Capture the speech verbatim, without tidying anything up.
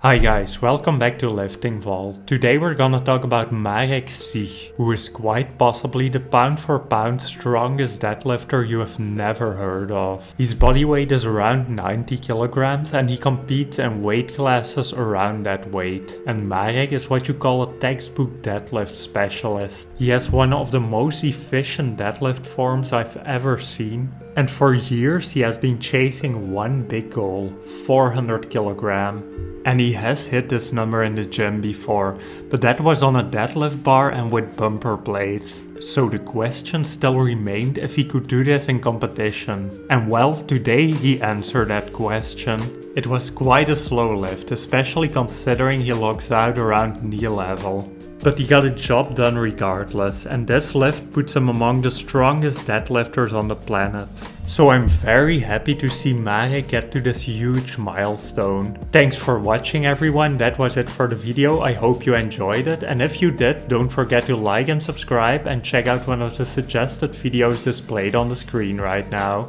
Hi guys, welcome back to Lifting Vault. Today we're gonna talk about Marek Zych, who is quite possibly the pound for pound strongest deadlifter you have never heard of. His body weight is around ninety kilograms and he competes in weight classes around that weight. And Marek is what you call a textbook deadlift specialist. He has one of the most efficient deadlift forms I've ever seen. And for years he has been chasing one big goal, four hundred kilogram. And he has hit this number in the gym before, but that was on a deadlift bar and with bumper plates. So the question still remained if he could do this in competition. And well, today he answered that question. It was quite a slow lift, especially considering he logs out around knee level. But he got a job done regardless, and this lift puts him among the strongest deadlifters on the planet. So I'm very happy to see Marek get to this huge milestone. Thanks for watching everyone, that was it for the video, I hope you enjoyed it, and if you did, don't forget to like and subscribe and check out one of the suggested videos displayed on the screen right now.